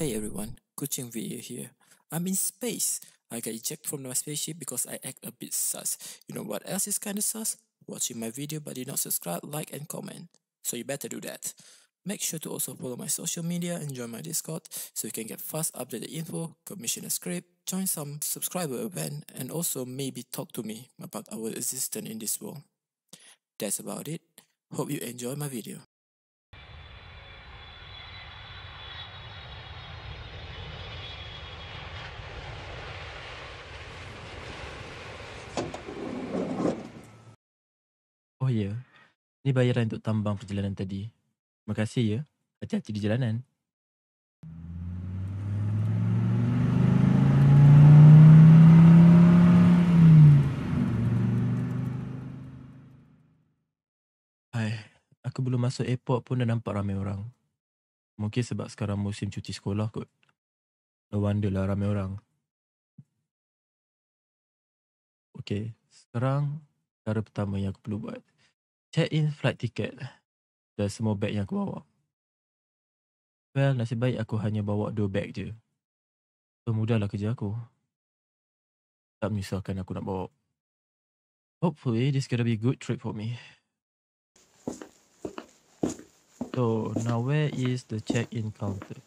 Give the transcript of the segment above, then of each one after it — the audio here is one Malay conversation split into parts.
Hey everyone, Kucing VA here. I'm in space. I got ejected from my spaceship because I act a bit sus. You know what else is kinda sus? Watching my video but did not subscribe, like and comment. So you better do that. Make sure to also follow my social media and join my Discord so you can get fast updated info, commission a script, join some subscriber event, and also maybe talk to me about our existence in this world. That's about it. Hope you enjoy my video. Oh ya, ini bayaran untuk tambang perjalanan tadi. Makasih ya, hati-hati di jalanan. Hai, aku belum masuk airport pun dah nampak ramai orang. Mungkin sebab sekarang musim cuti sekolah kot. No wonder lah ramai orang. Okay, sekarang cara pertama yang aku perlu buat. Check in flight ticket dan semua beg yang aku bawa. Well, nasib baik aku hanya bawa 2 beg je. So, mudahlah kerja aku. Tak menyusahkan aku nak bawa. Hopefully, this gonna be a good trip for me. So, now where is the check-in counter?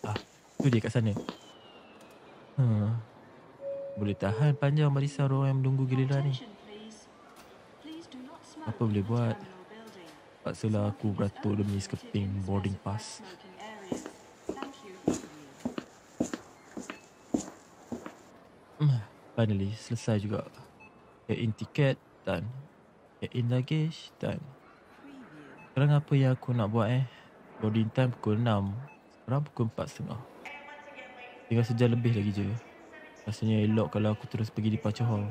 Ah, tu dia kat sana. Boleh tahan panjang barisan orang yang menunggu giliran ni. Apa boleh buat? Paksalah aku beratur demi sekeping boarding pass. Finally, selesai juga. Check-in tiket, done. Check-in luggage, done. Sekarang apa yang aku nak buat Boarding time pukul 6. Sekarang pukul 4.30. Tinggal sejam lebih lagi je. Rasanya elok kalau aku terus pergi di Pacohol.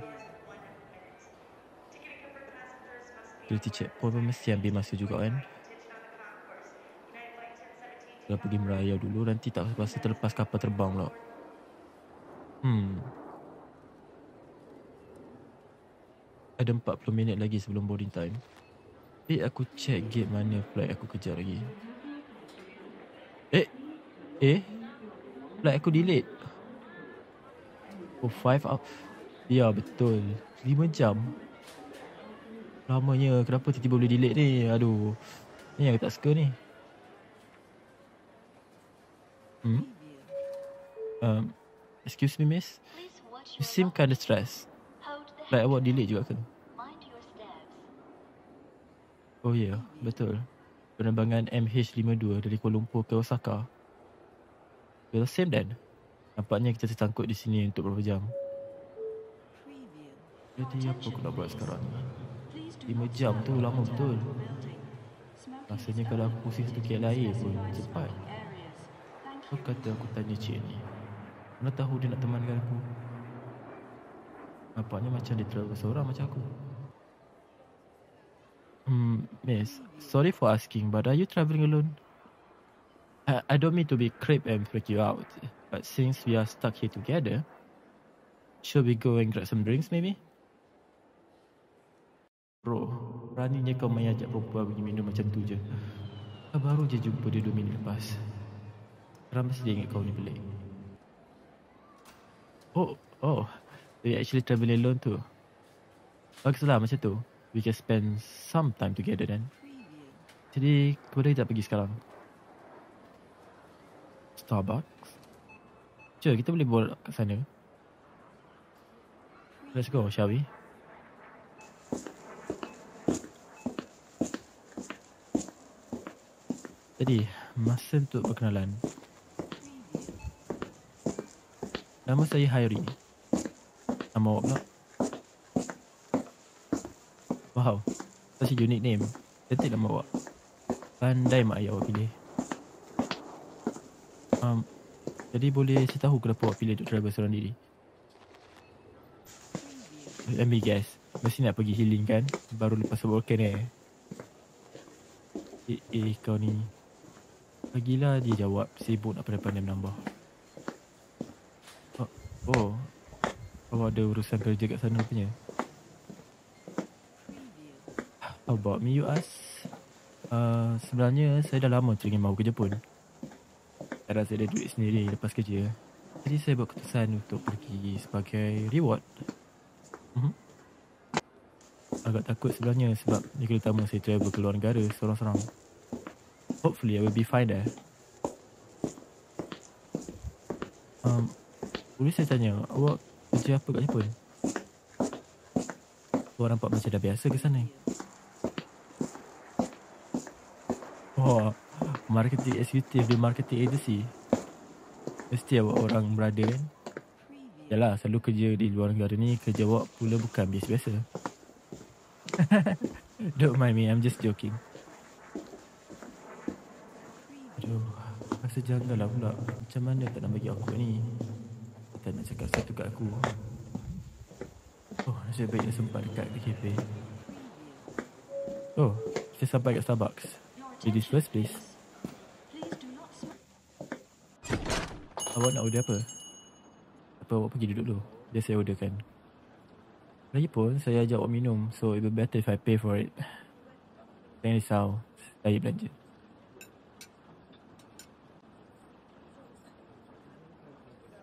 Security checkpoint pun mesti ambil masa juga kan. Kalau pergi merayau dulu, nanti tak rasa terlepas kapal terbang pula. Ada 40 minit lagi sebelum boarding time. Tapi aku check gate mana flight aku kejar lagi. Flight aku delayed. Oh, 5 up. Ya betul, 5 jam. Lamanya. Kenapa tiba-tiba boleh delete ni? Aduh, ni yang aku tak suka ni. Excuse me miss, you seem kinda stressed. Like awak delete juga ke? Oh ya, betul. Penerbangan MH52 dari Kuala Lumpur ke Osaka. Well, same then. Nampaknya kita tertangkut di sini untuk beberapa jam. Jadi apa aku nak buat sekarang ni? 5 jam tu lama betul. Rasanya kalau aku pusing satu kek lain pun cepat. So kata aku tanya cik ni, mana tahu dia nak teman dengan aku. Nampaknya macam dia terlalu seorang macam aku. Miss, sorry for asking, but are you travelling alone? I don't mean to be creep and freak you out, but since we are stuck here together, should we go and grab some drinks maybe? Bro, beraninya kau main ajak perempuan pergi minum macam tu je. Baru je jumpa dia 2 minit lepas. Ramai dia ingat kau ni pelik. Oh, we actually travel alone too. Baguslah macam tu. We can spend some time together then. Jadi, kau boleh tak pergi sekarang? Starbucks. Jom, kita boleh borak kat sana. Let's go, shall we? Jadi, masa untuk perkenalan. Nama saya Hairi. Nama awak pula? Wow, such a unique name. Cantik nama awak. Pandai mak ayah awak pilih. Jadi boleh saya tahu kenapa awak pilih untuk travel seorang diri? Let me guess, mesti nak pergi healing kan? Baru lepas volkan kau ni. Lagilah dia jawab, sibuk nak pandai-pandai menambah. Oh, awak ada urusan kerja kat sana punya? How about me you ask? Sebenarnya saya dah lama teringin mahu ke Jepun. Karena saya ada duit sendiri lepas kerja. Jadi saya buat keputusan untuk pergi sebagai reward. Agak takut sebenarnya sebab ni kali pertama saya travel ke luar negara seorang-seorang. Hopefully I will be fine there. Boleh saya tanya, awak kerja apa kat Jepun? Awak nampak macam dah biasa ke sana? Wah, marketing executive di marketing agency. Mesti awak orang berada kan? Yalah, selalu kerja di luar negara ni, kerja awak pula bukan biasa-biasa. Don't mind me, I'm just joking. Aduh, rasa janggal lah pula. Macam mana tak nak bagi aku ni? Tak nak cakap satu kat aku. Oh, nasib baiknya sempat dekat BKP. Oh, kita sampai kat Starbucks. In this first place. Awak nak order apa? Apa awak pergi duduk dulu? Biar saya orderkan. Lagipun, saya ajak awak minum. So, it will better if I pay for it. Jangan risau. Saya belanja.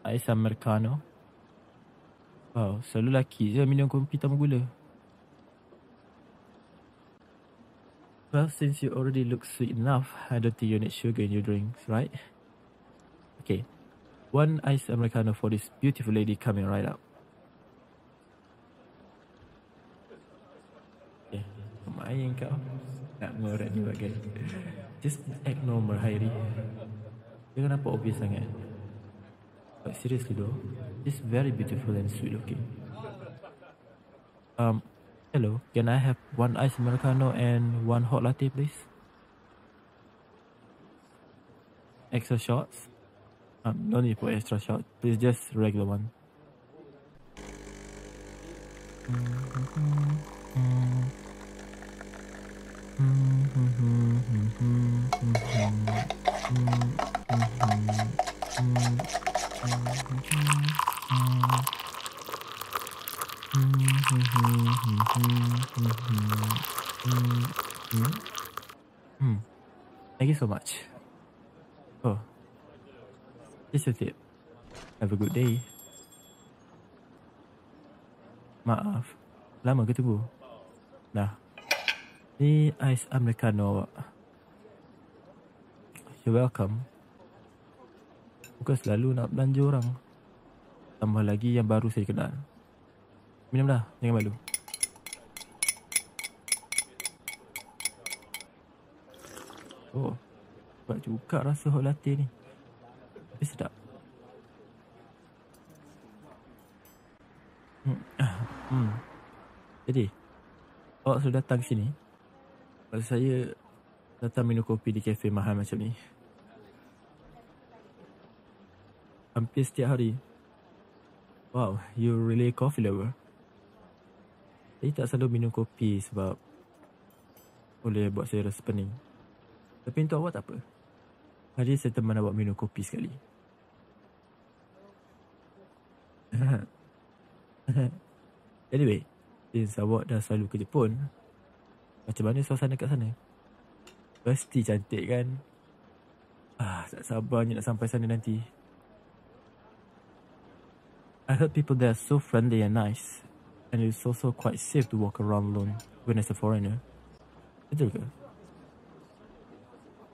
Ais Americano. Wow, selalu lelaki je minum kopi tanpa gula. Well, since you already look sweet enough, I don't think you need sugar in your drinks, right? Okay. One iced Americano for this beautiful lady coming right up. Main kau nak ngorak ni bagai. Just act normal, Hairi. Jangan nampak obvious sangat. But seriously though, this very beautiful and sweet looking. Hello, can I have one iced Americano and one hot latte please? Extra shots? No need for extra shots, please just regular one. Thank you so much. Oh, this is it. Have a good day. Maaf, lama ke tunggu? Dah. Ni ais Americano awak. You're welcome. Bukan selalu nak belanja orang. Tambah lagi yang baru saya kenal. Minum dah, jangan malu. Oh, buat juga rasa hot latte ni. Tapi sedap. Jadi, awak sudah datang sini. Kalau saya datang minum kopi di kafe mahal macam ni hampir setiap hari. Wow, you really coffee lover. Saya tak selalu minum kopi sebab boleh buat saya rasa pening. Tapi untuk awak tak apa. Hari saya teman awak minum kopi sekali. Anyway, since awak dah selalu ke Jepun, macam mana suasana kat sana? Pasti cantik kan? Ah, tak sabarnya nak sampai sana nanti. I heard people there are so friendly and nice, and it's also quite safe to walk around alone when as a foreigner. Betul ke?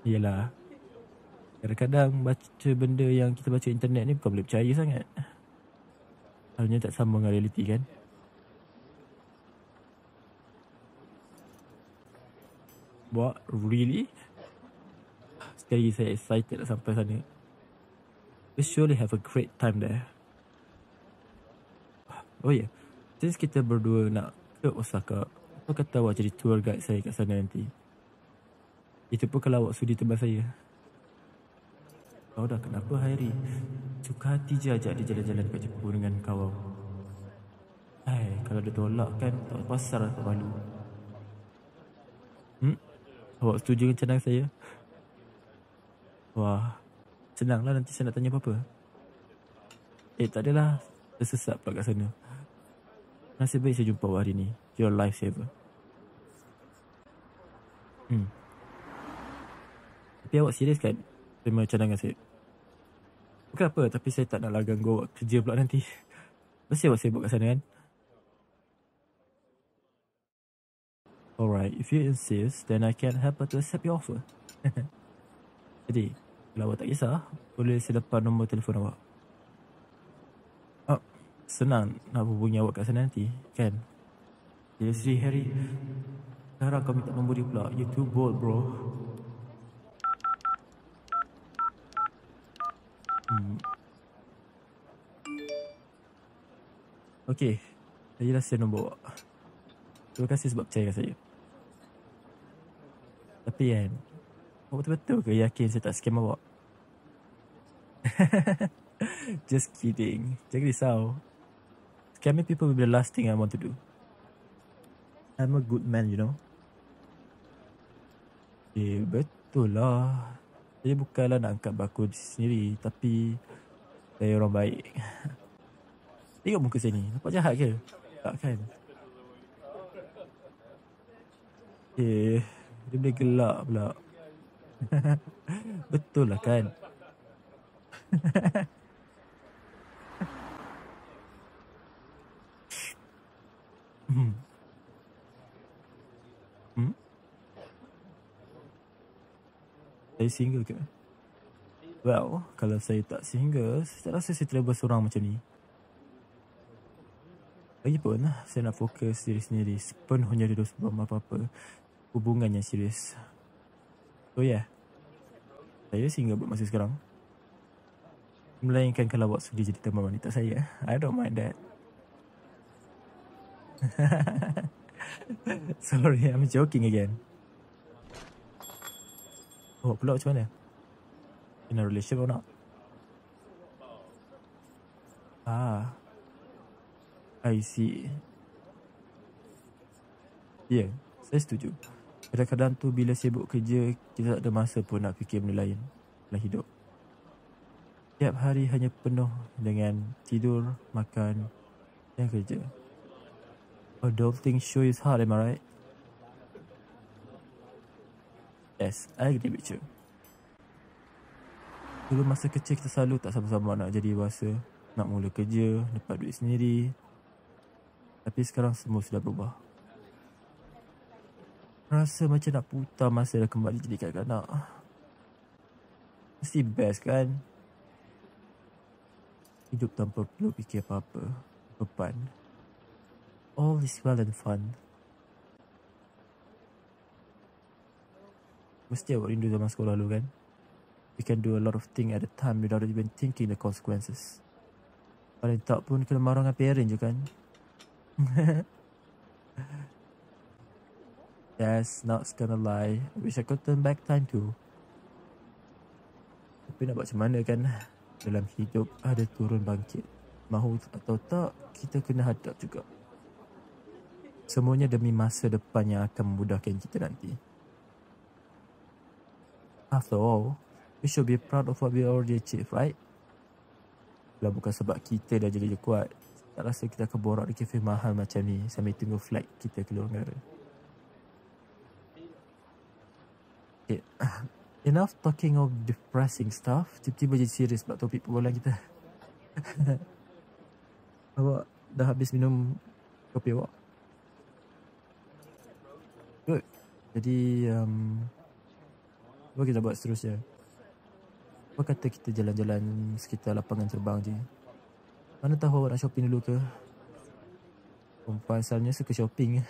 Yelah, kadang-kadang baca benda yang kita baca internet ni bukan boleh percaya sangat. Halnya tak sama dengan realiti kan? What? Really? Sekali lagi saya excited nak sampai sana. We surely have a great time there. Oh ya, yeah. Since kita berdua nak ke Osaka, apa kata awak jadi tour guide saya kat sana nanti? Itu pun kalau awak sudi teman saya. Kau dah kenapa, Hairi? Suka hati je ajak dia jalan-jalan kat Jepun dengan kau. Hai, kalau dia tolak kan tak pasal rasa malu. Awak setuju dengan canang saya? Wah, senanglah nanti saya nak tanya apa-apa. Tak adalah, tersesat pula kat sana. Nasib baik saya jumpa awak hari ni. Your life saver. Tapi awak serius kan terima cadangan saya? Bukan apa, tapi saya tak nak larang kau awak kerja pula nanti. Mesti awak sibuk kat sana kan? Alright, if you insist, then I can't help but to accept your offer. Jadi, kalau awak tak kisah, boleh saya dapat nombor telefon awak? Senang nak hubungi awak kat sana nanti, kan? Ya, Sri Hairi. Sekarang kau minta nombor dia pula. You too bold, bro. Okay. Saya dah share nombor awak. Terima kasih sebab percaya saya. Tapi kan, awak betul-betul ke yakin saya tak scam awak? Just kidding. Jangan risau. Scamming people will be the last thing I want to do. I'm a good man, you know. Eh, betul lah. Saya bukanlah nak angkat bakul sendiri, tapi saya orang baik. Tengok muka saya ni, nampak jahat ke? Tak kan? Eh, dia boleh gelak pula. Betul lah kan? Saya single ke? Well, kalau saya tak single, saya tak rasa saya terlebih seorang macam ni. Lagipun, saya nak fokus diri sendiri sepenuhnya dulu sebelum apa-apa hubungan yang serius. So yeah, saya single buat masa sekarang. Melainkan kalau awak sudi jadi teman wanita saya, I don't mind that. Sorry, I'm joking again. Oh, pula macam mana? In a relationship or not? Ah, I see. Ya, yeah, saya setuju. Kadang-kadang tu bila sibuk kerja, kita tak ada masa pun nak fikir benda lain dalam hidup. Tiap hari hanya penuh dengan tidur, makan dan kerja. Adulting sure is hard, am I right? Yes, I agree with you. Dulu masa kecil kita selalu tak sama-sama nak jadi dewasa, nak mula kerja, dapat duit sendiri. Tapi sekarang semua sudah berubah. Rasa macam nak putar masa dah kembali jadi kanak-kanak. Mesti best kan? Hidup tanpa perlu fikir apa-apa, beban. All is well and fun. Mesti awak rindu zaman sekolah dulu kan? We can do a lot of things at a time without even thinking the consequences. Paling tak pun kena marah dengan parent je kan? Yes, not gonna lie. I wish I could turn back time too. Tapi nak buat macam mana kan? Dalam hidup ada turun bangkit. Mahu atau tak, kita kena hadap juga. Semuanya demi masa depan yang akan memudahkan kita nanti. After all, we should be proud of what we already achieved, right? Kalau bukan sebab kita dah jadi kuat, tak rasa kita akan borak di kafe mahal macam ni sambil tunggu flight kita ke luar negara. Okay. Enough talking of depressing stuff. Tiba-tiba jadi serius sebab topik perbualan kita. Awak dah habis minum kopi awak? Good. Jadi, apa kita buat seterusnya? Apa kata kita jalan-jalan sekitar lapangan terbang je? Mana tahu awak nak shopping dulu ke? Perempuan asalnya suka shopping.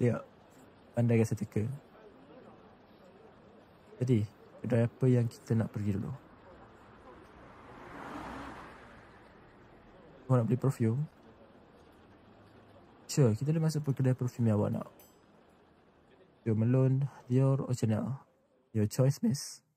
Tengok, pandai rasa teka. Jadi, kedai apa yang kita nak pergi dulu? Awak nak beli perfume? Sure, kita boleh masuk ke kedai perfume yang awak nak. Your Melon, Dior or Chanel. Your choice, miss.